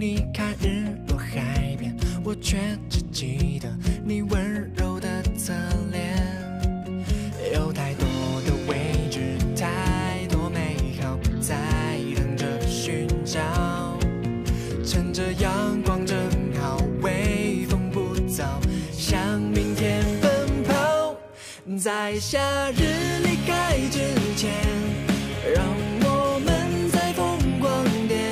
你看日落海边，我却只记得你温柔的侧脸。有太多的未知，太多美好在等着寻找。趁着阳光正好，微风不燥，向明天奔跑。在夏日离开之前，让我们再疯狂点。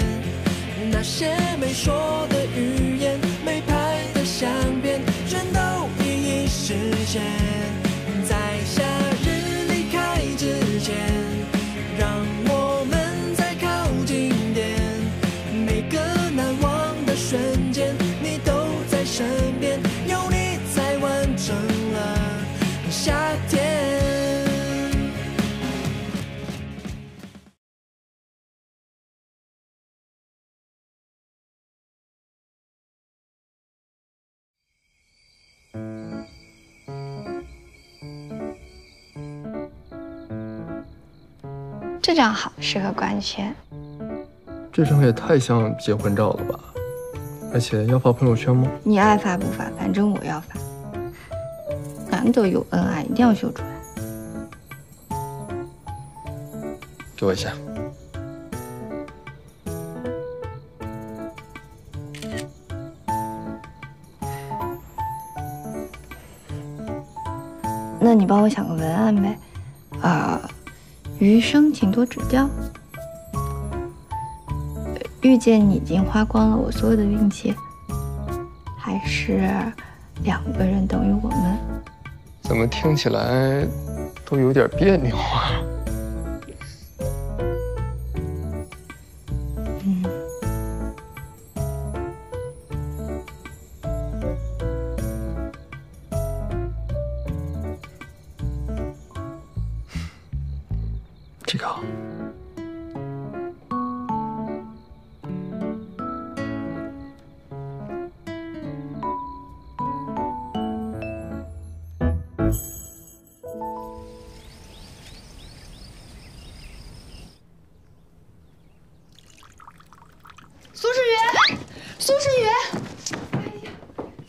那些没说的语言，没拍的相片，全都一一实现。在夏日离开之前，让我们再靠近点。每个难忘的瞬间，你都在身边，有你才完整了夏天。 这张好适合官宣，这张也太像结婚照了吧！而且要发朋友圈吗？你爱发不发，反正我要发。难得有恩爱，一定要秀出来。给我一下。那你帮我想个文案呗，余生请多指教。遇见你已经花光了我所有的运气，还是两个人等于我们？怎么听起来都有点别扭啊？嗯。这个好。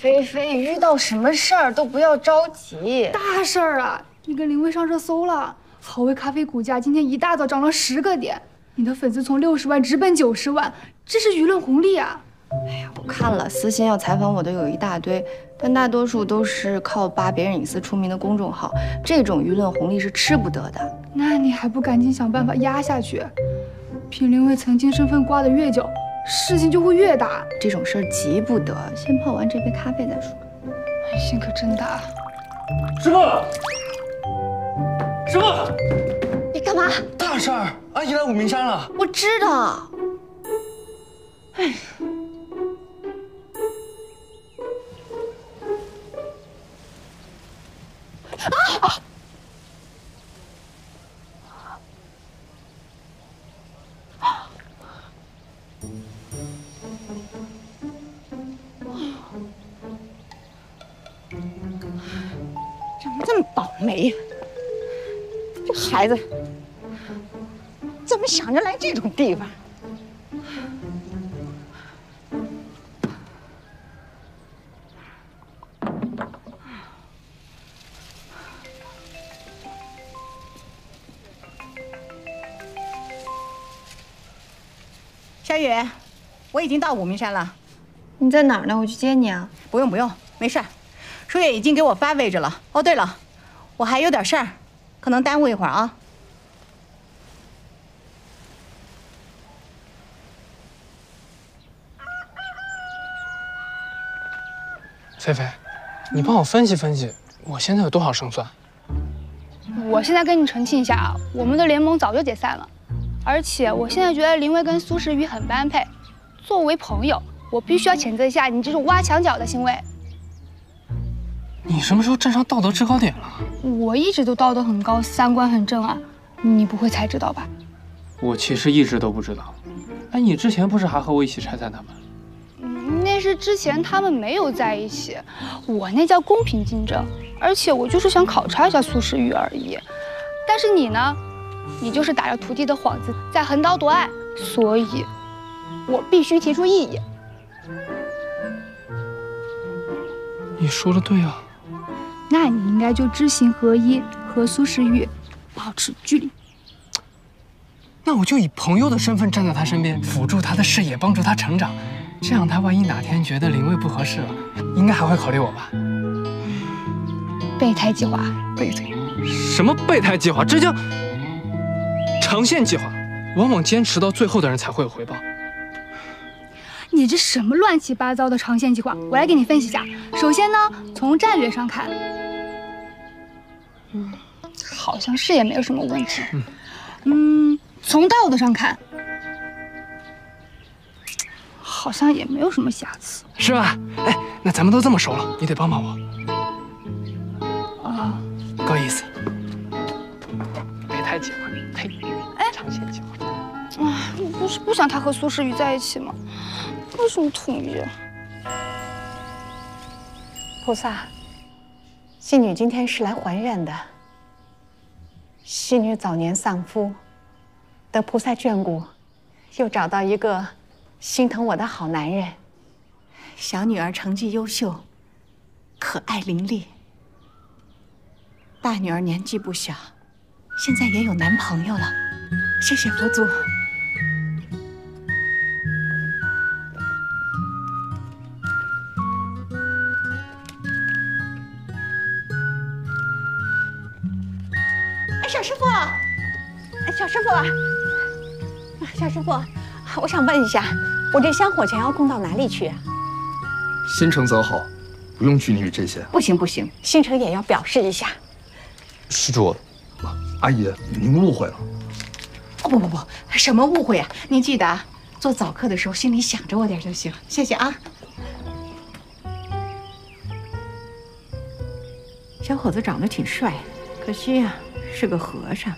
菲菲遇到什么事儿都不要着急，大事儿啊！你跟林薇上热搜了，好味咖啡股价今天一大早涨了10个点，你的粉丝从60万直奔90万，这是舆论红利啊！哎呀，我看了私信要采访我的有一大堆，但大多数都是靠扒别人隐私出名的公众号，这种舆论红利是吃不得的。那你还不赶紧想办法压下去？凭林薇曾经身份刮得越久， 事情就会越大，这种事儿急不得，先泡完这杯咖啡再说。哎，心可真大。师傅，师傅，你干嘛？大事儿，阿姨来武鸣山了。我知道。哎呀，啊！ 倒霉，这孩子怎么想着来这种地方？小雨，我已经到武鸣山了。你在哪儿呢？我去接你啊。不用不用，没事儿。舒月已经给我发位置了。哦，对了。 我还有点事儿，可能耽误一会儿啊。菲菲，你帮我分析分析，我现在有多少胜算？我现在跟你澄清一下啊，我们的联盟早就解散了，而且我现在觉得林薇跟苏时雨很不般配。作为朋友，我必须要谴责一下你这种挖墙脚的行为。 你什么时候站上道德制高点了？我一直都道德很高，三观很正啊，你不会才知道吧？我其实一直都不知道。哎，你之前不是还和我一起拆散他们？那是之前他们没有在一起，我那叫公平竞争，而且我就是想考察一下苏时雨而已。但是你呢，你就是打着徒弟的幌子在横刀夺爱，所以我必须提出异议。你说的对啊。那你应该就知行合一，和苏时雨保持距离。那我就以朋友的身份站在他身边，辅助他的事业，帮助他成长。这样他万一哪天觉得林蔚不合适了，应该还会考虑我吧？备胎计划。备胎？什么备胎计划？这叫长线计划。往往坚持到最后的人才会有回报。 你这什么乱七八糟的长线计划？我来给你分析一下。首先呢，从战略上看，好像是也没有什么问题。从道德上看，好像也没有什么瑕疵，是吧？哎，那咱们都这么熟了，你得帮帮我。啊，不好意思，别太计划，呸，长线计划。 哎，你不是不想他和苏时雨在一起吗？为什么同意啊？菩萨，戏女今天是来还愿的。戏女早年丧夫，得菩萨眷顾，又找到一个心疼我的好男人。小女儿成绩优秀，可爱伶俐。大女儿年纪不小，现在也有男朋友了。谢谢佛祖。 小师傅，小师傅，小师傅，我想问一下，我这香火钱要供到哪里去啊？新城则好，不用拘泥于这些。不行不行，新城也要表示一下。施主，阿姨，您误会了。哦不不不，什么误会啊？您记得啊，做早课的时候心里想着我点就行。谢谢啊。小伙子长得挺帅，可惜呀。 是个和尚。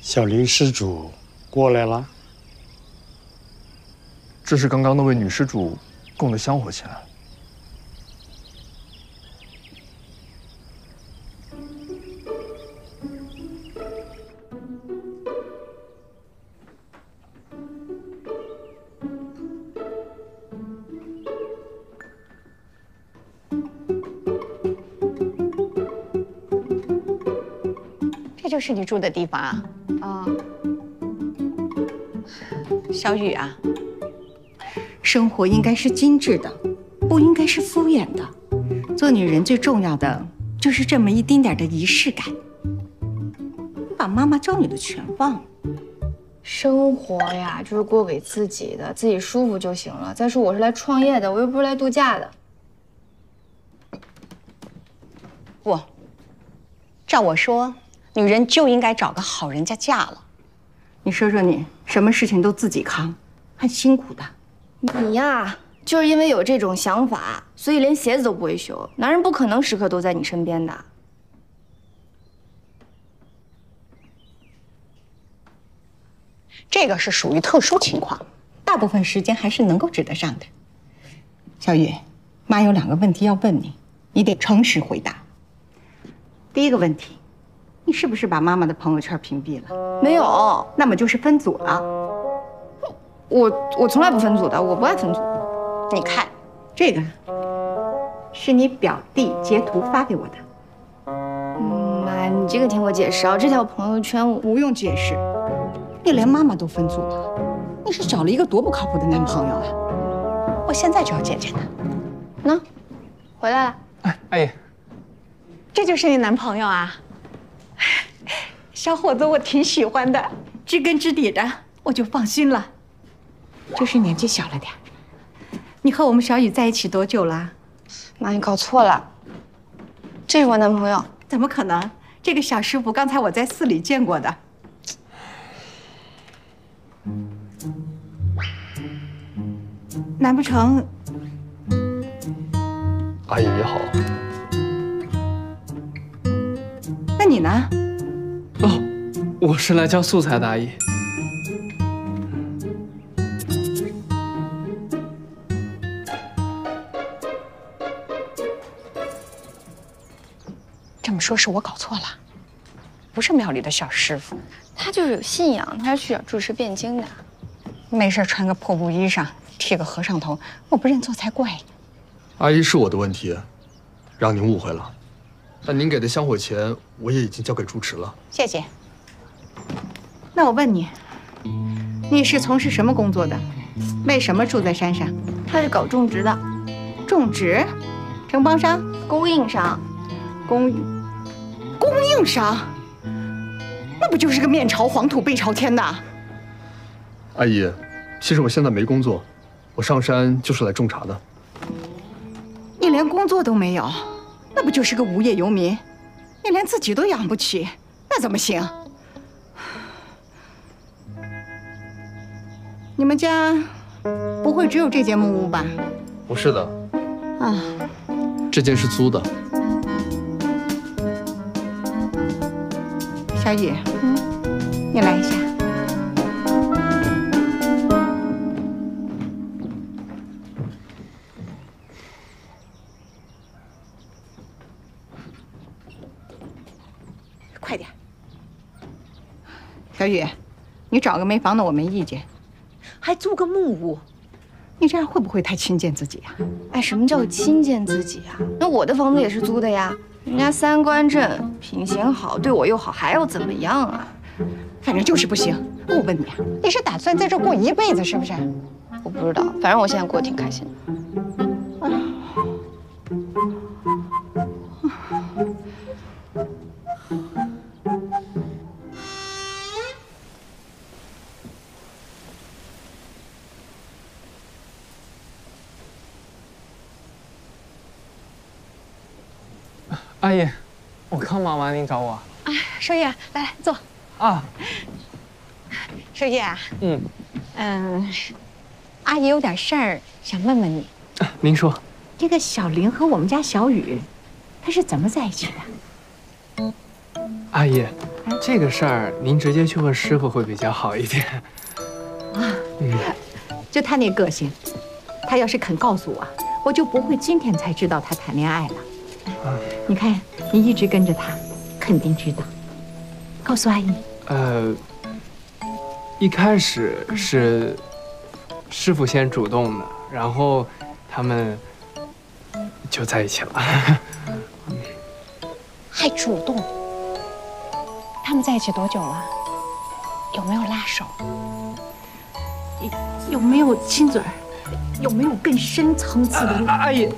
小林施主过来了。这是刚刚那位女施主供的香火钱。这是你住的地方啊！啊，小雨啊，生活应该是精致的，不应该是敷衍的。做女人最重要的就是这么一丁点的仪式感。你把妈妈教你的全忘了。生活呀，就是过给自己的，自己舒服就行了。再说我是来创业的，我又不是来度假的。不，照我说。 女人就应该找个好人家嫁了。你说说你，什么事情都自己扛，很辛苦的。你呀，就是因为有这种想法，所以连鞋子都不会修。男人不可能时刻都在你身边的。这个是属于特殊情况，大部分时间还是能够指得上的。小雨，妈有两个问题要问你，你得诚实回答。第一个问题。 你是不是把妈妈的朋友圈屏蔽了？没有，那么就是分组了。我从来不分组的，我不爱分组。你看，这个是你表弟截图发给我的。妈，你这个听我解释啊，这条朋友圈我不用解释。你连妈妈都分组了，你是找了一个多不靠谱的男朋友啊！我现在就要见见他。那，回来了。哎，阿姨，这就是你男朋友啊？ 小伙子，我挺喜欢的，知根知底的，我就放心了。就是年纪小了点。你和我们小雨在一起多久了？妈，你搞错了，这是我男朋友。怎么可能？这个小师傅刚才我在寺里见过的。难不成？阿姨你好。 你呢？哦，我是来教素材的阿姨。这么说，是我搞错了，不是庙里的小师傅，他就是有信仰，他是去找住持辩经的。没事穿个破布衣裳，剃个和尚头，我不认错才怪呢。阿姨是我的问题，让您误会了。但您给的香火钱，我也已经交给住持了。谢谢。那我问你，你是从事什么工作的？为什么住在山上？他是搞种植的。种植？承包商？供应商？供应商？ 那不就是个面朝黄土背朝天的？阿姨，其实我现在没工作，我上山就是来种茶的。你连工作都没有，那不就是个无业游民？你连自己都养不起，那怎么行？你们家不会只有这间木屋吧？不是的。啊，这间是租的。 小雨，你来一下。快点，小雨，你找个没房的我没意见，还租个木屋，你这样会不会太亲近自己呀？哎，什么叫亲近自己啊？那我的房子也是租的呀。 人家三观正，品行好，对我又好，还要怎么样啊？反正就是不行。我问你啊，你是打算在这过一辈子是不是？我不知道，反正我现在过得挺开心的。阿姨，我刚忙完，您找我啊？少爷，来坐。啊，少爷啊，阿姨有点事儿想问问你。您说，这个小林和我们家小雨，他是怎么在一起的？阿姨，这个事儿您直接去问师傅会比较好一点。啊，就他那个性，他要是肯告诉我，我就不会今天才知道他谈恋爱了。 你看，你一直跟着他，肯定知道。告诉阿姨。一开始是师傅先主动的，然后他们就在一起了。还主动？他们在一起多久了？有没有拉手？有没有亲嘴？有没有更深层次的？阿姨，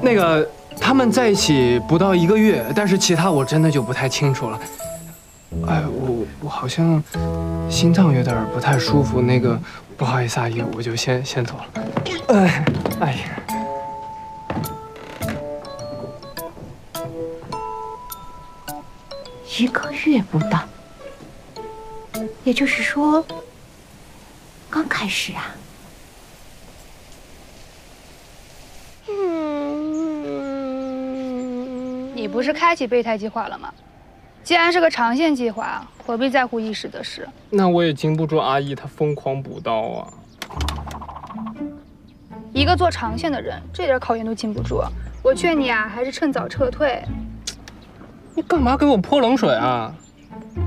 那个。 他们在一起不到一个月，但是其他我真的就不太清楚了。哎，我好像心脏有点不太舒服，那个不好意思，阿姨，我就先走了。哎，阿姨。一个月不到，也就是说，刚开始啊。 你不是开启备胎计划了吗？既然是个长线计划，何必在乎一时的事？那我也经不住阿姨她疯狂补刀啊！一个做长线的人，这点考验都经不住。我劝你啊，还是趁早撤退。你干嘛给我泼冷水啊？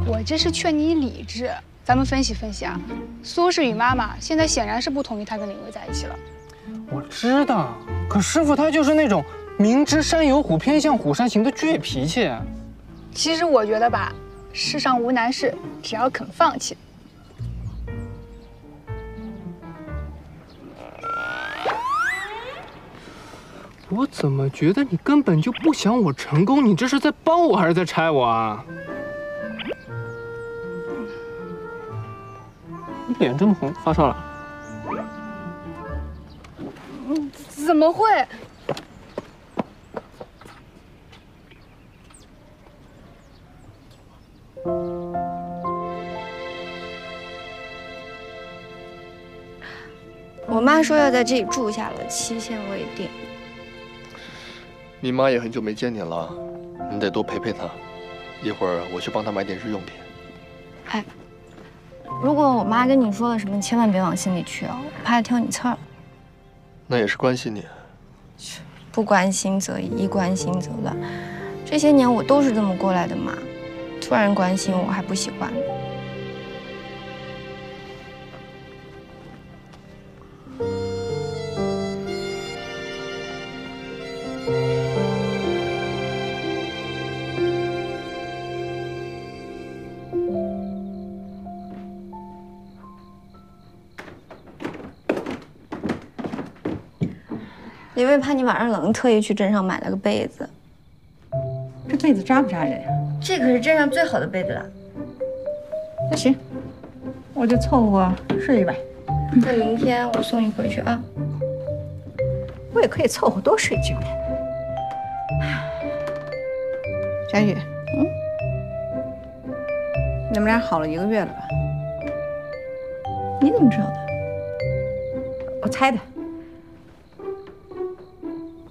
我这是劝你理智。咱们分析分析啊，苏轼与妈妈现在显然是不同意她跟林薇在一起了。我知道，可师傅他就是那种。 明知山有虎，偏向虎山行的倔脾气。其实我觉得吧，世上无难事，只要肯放弃。我怎么觉得你根本就不想我成功？你这是在帮我还是在拆我啊？你脸这么红，发烧了？怎么会？ 我妈说要在这里住下了，期限未定。你妈也很久没见你了，你得多陪陪她。一会儿我去帮她买点日用品。哎，如果我妈跟你说了什么，你千万别往心里去啊，我怕她挑你刺儿。那也是关心你。不关心则已，一关心则乱。这些年我都是这么过来的嘛。夫人关心我还不习惯。因为怕你晚上冷，特意去镇上买了个被子。 这被子扎不扎人呀？这可是镇上最好的被子了。那行，我就凑合睡一晚。那明天我送你回去啊。我也可以凑合多睡几晚。小雨，嗯，你们俩好了1个月了吧？你怎么知道的？我猜的。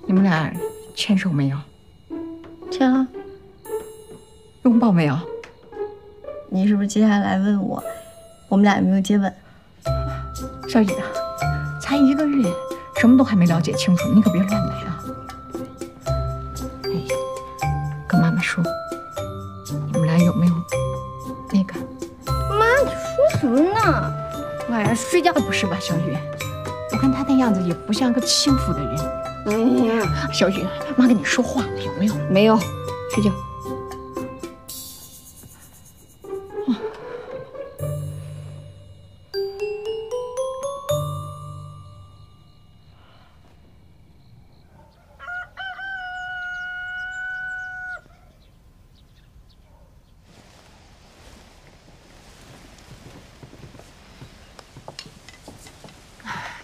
你们俩牵手没有？ 天啊，拥抱没有？你是不是接下来问我，我们俩有没有接吻？小雨啊，才1个月，什么都还没了解清楚，你可别乱来啊！哎，跟妈妈说，你们俩有没有那个？妈，你说什么呢？晚上睡觉不是吧，小雨？我看他那样子也不像个幸福的人。 小雨，妈跟你说话了，有没有？没有，睡觉。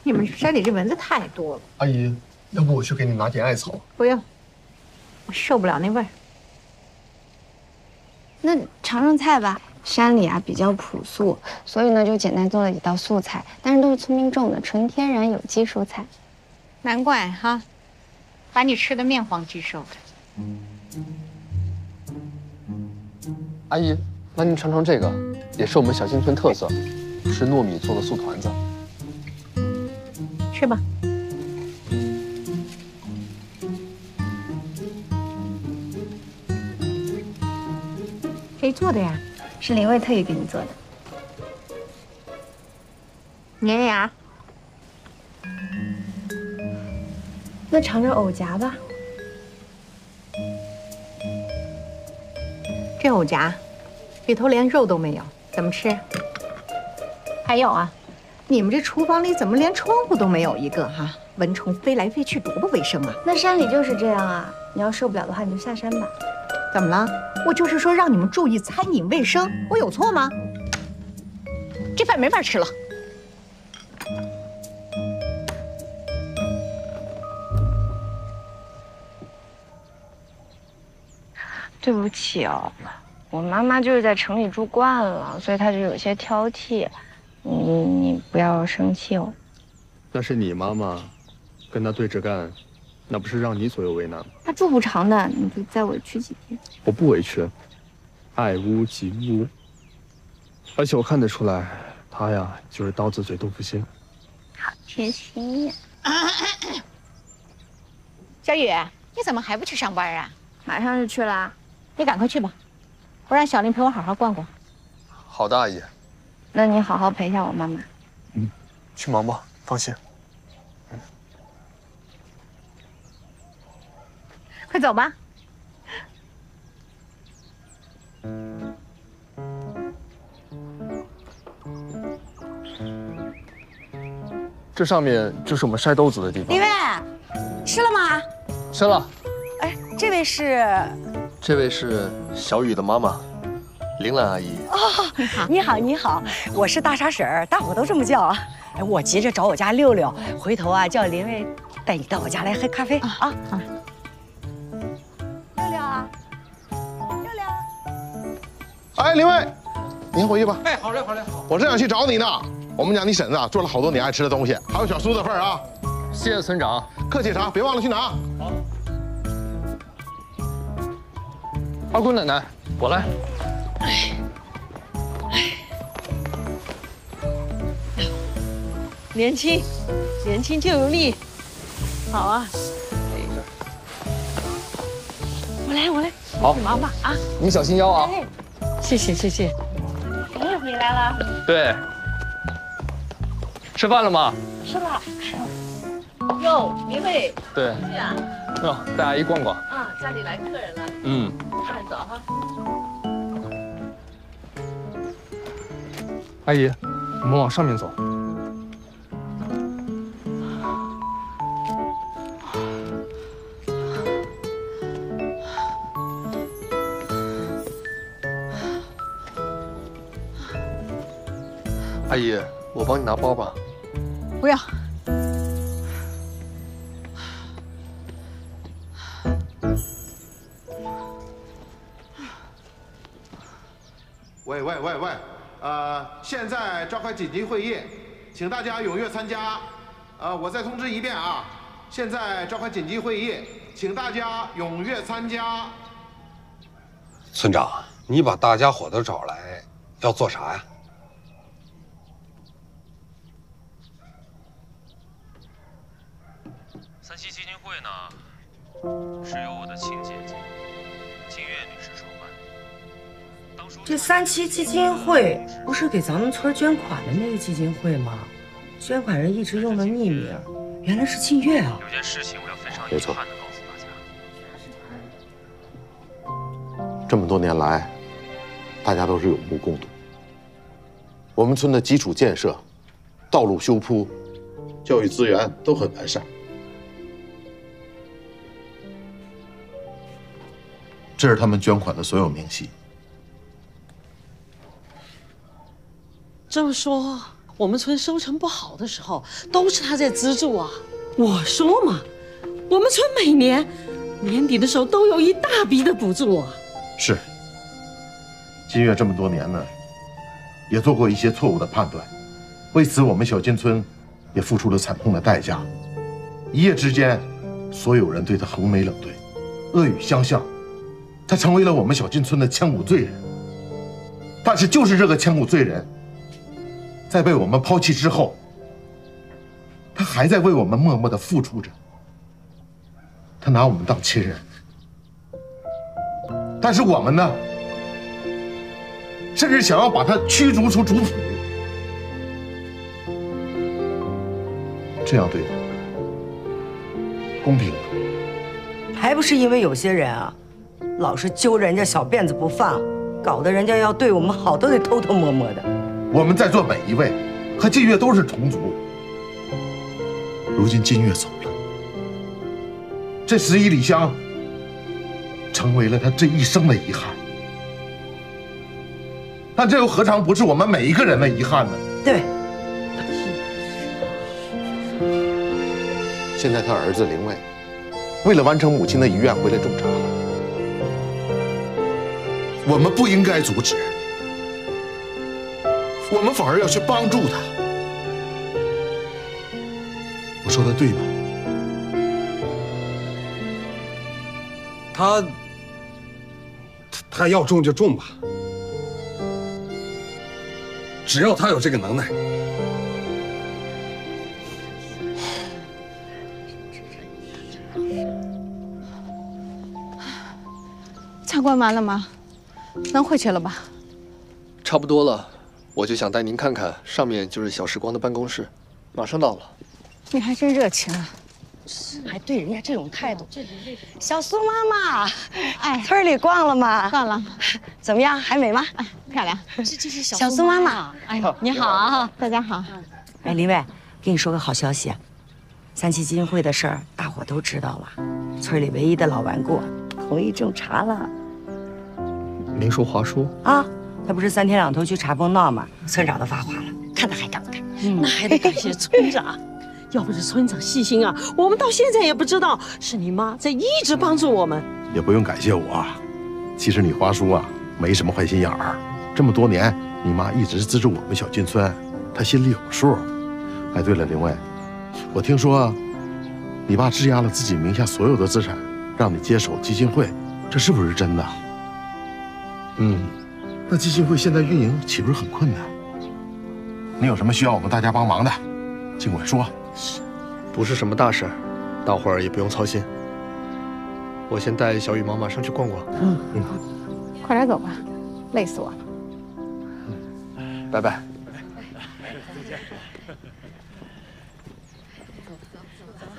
你们山里这蚊子太多了，阿姨。 要不我去给你拿点艾草？不用，我受不了那味儿。那尝尝菜吧。山里啊比较朴素，所以呢就简单做了几道素菜，但是都是村民种的，纯天然有机蔬菜。难怪哈，把你吃的面黄肌瘦的。阿姨，那您尝尝这个，也是我们小金村特色，是糯米做的素团子。吃吧。 谁做的呀？是林卫特意给你做的。粘牙。那尝尝藕夹吧。这藕夹里头连肉都没有，怎么吃？还有啊，你们这厨房里怎么连窗户都没有一个哈、啊？蚊虫飞来飞去，多不卫生啊！那山里就是这样啊！你要受不了的话，你就下山吧。 怎么了？我就是说让你们注意餐饮卫生，我有错吗？这饭没法吃了。对不起哦，我妈妈就是在城里住惯了，所以她就有些挑剔。你不要生气哦。那是你妈妈，跟她对着干。 那不是让你左右为难吗？他住不长的，你就再委屈几天。我不委屈，爱屋及乌。而且我看得出来，他呀就是刀子嘴豆腐心。好贴心呀！小雨，你怎么还不去上班啊？马上就去了，你赶快去吧。我让小林陪我好好逛逛。好的，阿姨。那你好好陪一下我妈妈。嗯，去忙吧，放心。 快走吧！这上面就是我们晒豆子的地方。李卫，吃了吗？吃了。哎，这位是？这位是小雨的妈妈，林兰阿姨。哦，你好，你好，你好，我是大傻婶儿，大伙都这么叫啊。哎，我急着找我家六六，回头啊叫林卫带你到我家来喝咖啡啊。啊啊 哎，林卫，您回去吧。哎，好嘞，好嘞，好。我正想去找你呢。我们家你婶子做了好多你爱吃的东西，还有小苏的份儿啊。谢谢村长，客气啥，别忘了去拿。好。二姑奶奶，我来。哎，哎，年轻，年轻就有力。好啊。我来，我来。好，你忙吧啊。你小心腰啊。哎。谢谢谢谢。哎，你来了。对。吃饭了吗？吃了。哟，明慧。对。去啊。哟，带阿姨逛逛。啊，家里来客人了。嗯。慢走哈。阿姨，我们往上面走。 阿姨，我帮你拿包吧。不要。喂！现在召开紧急会议，请大家踊跃参加。我再通知一遍啊！现在召开紧急会议，请大家踊跃参加。村长，你把大家伙都找来，要做啥呀？ 三七基金会呢，是由我的亲姐姐金月女士筹办。当初这三七基金会不是给咱们村捐款的那个基金会吗？捐款人一直用的匿名，原来是静月啊！有件事情我要非常遗憾的告诉大家，这么多年来，大家都是有目共睹。我们村的基础建设、道路修铺、教育资源都很完善。 这是他们捐款的所有明细。这么说，我们村收成不好的时候，都是他在资助啊！我说嘛，我们村每年年底的时候都有一大笔的补助啊。是。金月这么多年呢，也做过一些错误的判断，为此我们小金村也付出了惨痛的代价。一夜之间，所有人对他横眉冷对，恶语相向。 他成为了我们小金村的千古罪人，但是就是这个千古罪人，在被我们抛弃之后，他还在为我们默默的付出着。他拿我们当亲人，但是我们呢，甚至想要把他驱逐出族谱，这样对他公平吗？还不是因为有些人啊。 老是揪人家小辫子不放，搞得人家要对我们好都得偷偷摸摸的。我们在座每一位和金月都是同族，如今金月走了，这11里香成为了他这一生的遗憾。但这又何尝不是我们每一个人的遗憾呢？对。现在他儿子灵卫，为了完成母亲的遗愿，回来种茶了。 我们不应该阻止，我们反而要去帮助他。我说的对吗？他要种就种吧，只要他有这个能耐。参观完了吗？ 能回去了吧？差不多了，我就想带您看看，上面就是小时光的办公室，马上到了。你还真热情啊，还对人家这种态度。小苏妈妈，哎，村里逛了吗？逛了，怎么样？还美吗？哎，漂亮。这是小苏妈妈。哎，你好啊，大家好。哎，林伟，跟你说个好消息，三七基金会的事儿大伙都知道了，村里唯一的老顽固同意种茶了。 林叔、华叔啊，他不是3天两头去茶崩闹吗？村长都发话了，看他还敢不敢？那还得感谢村长，要不是村长细心啊，我们到现在也不知道是你妈在一直帮助我们。也不用感谢我，其实你华叔啊，没什么坏心眼儿。这么多年，你妈一直资助我们小金村，她心里有数。哎，对了，林卫，我听说你爸质押了自己名下所有的资产，让你接手基金会，这是不是真的？ 嗯，那基金会现在运营岂不是很困难？你有什么需要我们大家帮忙的，尽管说。不是什么大事，大伙儿也不用操心。我先带小雨妈妈上去逛逛。嗯，快点走吧。累死我了。拜拜。再见。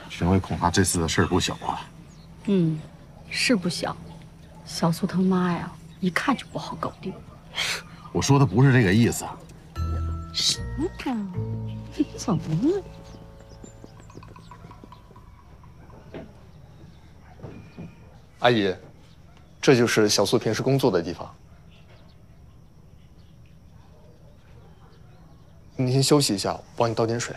沈巍恐怕这次的事儿不小啊。嗯，是不小。小苏他妈呀，一看就不好搞定。我说的不是这个意思。什么？怎么了？ 阿姨，这就是小苏平时工作的地方。你先休息一下，我帮你倒点水。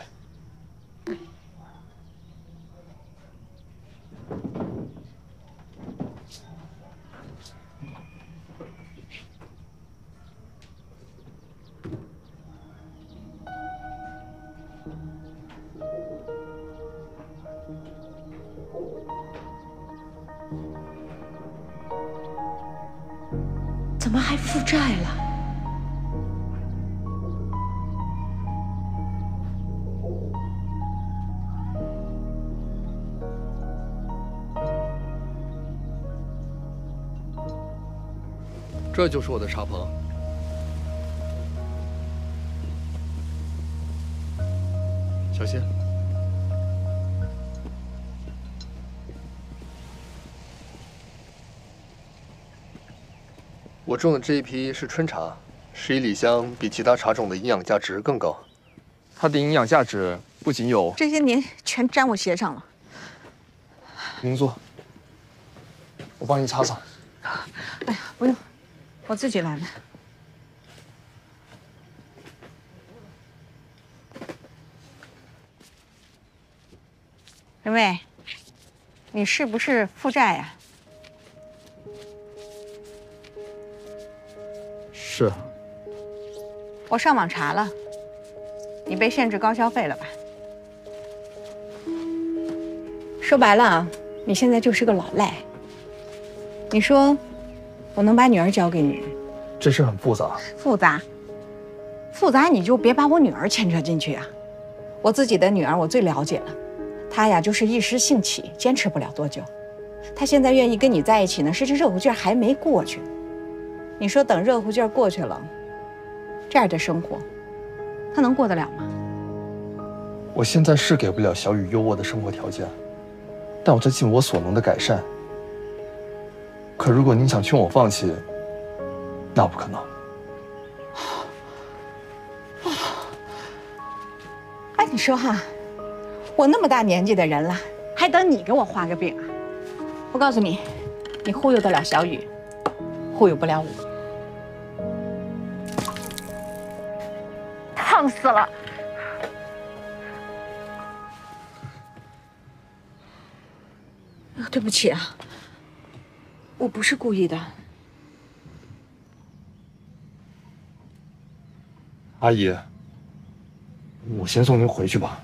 怎么还负债了？这就是我的茶棚。小心。 我种的这一批是春茶，11里香比其他茶种的营养价值更高。它的营养价值不仅有……这些年全沾我鞋上了。您坐，我帮你擦擦。哎呀，不用，我自己来呢。仁妹，你是不是负债呀？ 是，我上网查了，你被限制高消费了吧？说白了啊，你现在就是个老赖。你说，我能把女儿交给你？这事很复杂。复杂，复杂，你就别把我女儿牵扯进去啊！我自己的女儿我最了解了，她呀就是一时兴起，坚持不了多久。她现在愿意跟你在一起呢，是这热乎劲儿还没过去。 你说等热乎劲儿过去了，这样的生活，他能过得了吗？我现在是给不了小雨优渥的生活条件，但我在尽我所能的改善。可如果您想劝我放弃，那不可能。哎，你说哈，我那么大年纪的人了，还等你给我画个饼啊？我告诉你，你忽悠得了小雨。 忽悠不了我，烫死了！对不起啊，我不是故意的。阿姨，我先送您回去吧。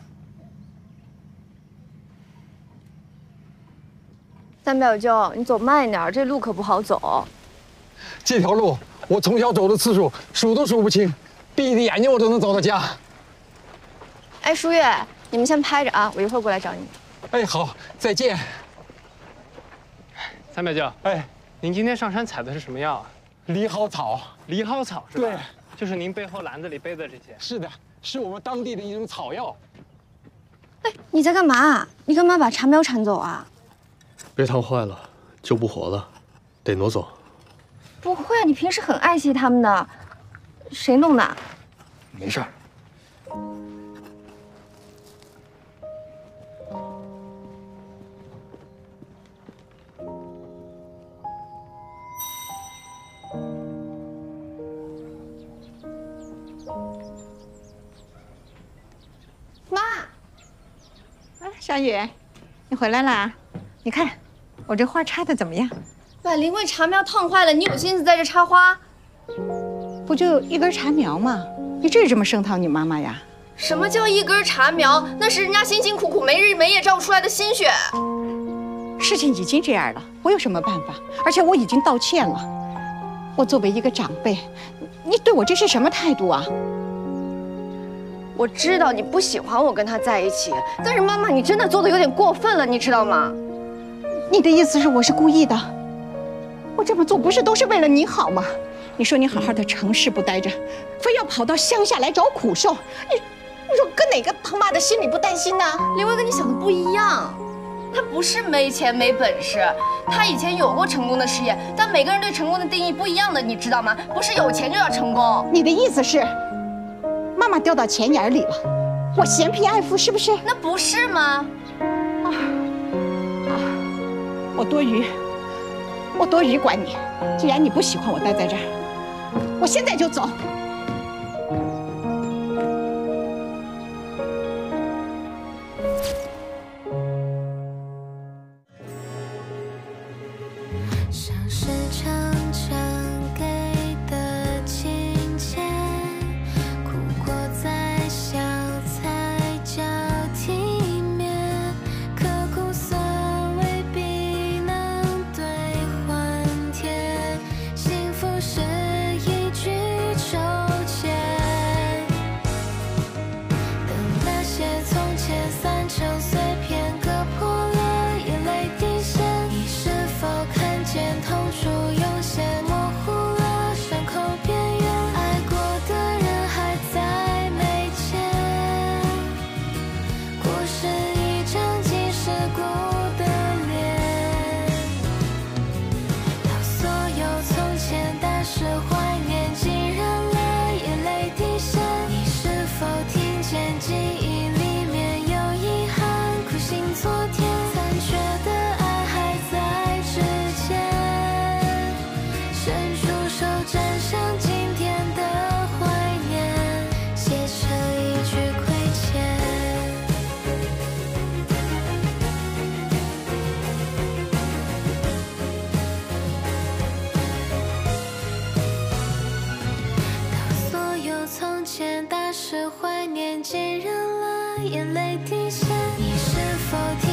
三表舅，你走慢一点，这路可不好走。 这条路，我从小走的次数数都数不清，闭着眼睛我都能走到家。哎，舒月，你们先拍着啊，我一会儿过来找你。哎，好，再见。三表舅，哎，您今天上山采的是什么药啊？藜蒿草。藜蒿草是吧？对，就是您背后篮子里背的这些。是的，是我们当地的一种草药。哎，你在干嘛？你干嘛把茶苗铲走啊？被烫坏了，救不活了，得挪走。 不会啊，你平时很爱惜他们的，谁弄的？没事儿。妈，哎，小雨，你回来啦？你看，我这花插的怎么样？ 把林贵茶苗烫坏了，你有心思在这插花？不就一根茶苗吗？你至于这么声讨你妈妈呀？什么叫一根茶苗？那是人家辛辛苦苦没日没夜照顾出来的心血。事情已经这样了，我有什么办法？而且我已经道歉了。我作为一个长辈，你对我这是什么态度啊？我知道你不喜欢我跟他在一起，但是妈妈，你真的做的有点过分了，你知道吗？你的意思是我是故意的？ 我这么做不是都是为了你好吗？你说你好好的城市不待着，非要跑到乡下来找苦受，你说跟哪个他妈的心里不担心呢？林薇跟你想的不一样，她不是没钱没本事，她以前有过成功的事业，但每个人对成功的定义不一样的，你知道吗？不是有钱就要成功。你的意思是，妈妈掉到钱眼里了，我嫌贫爱富是不是？那不是吗？啊，我多余。 我多余管你，既然你不喜欢我待在这儿，我现在就走。像是常常给的金钱，苦过再笑才叫体面，刻苦所为必能对。 幸福是一句抽签，等那些从前散成碎片，割破了眼泪底线。你是否看见痛楚涌现，模糊了伤口边缘？爱过的人还在眉间，故事一张尽是孤。 是怀念，浸染了眼泪滴线。你是否听见记忆里面有遗憾，苦心昨天，残缺的爱还在指尖。伸出手，沾上今天的怀念，写成一句亏欠。从前，大事怀念，浸润了眼泪滴线。你是否？